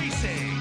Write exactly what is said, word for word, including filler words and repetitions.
Racing.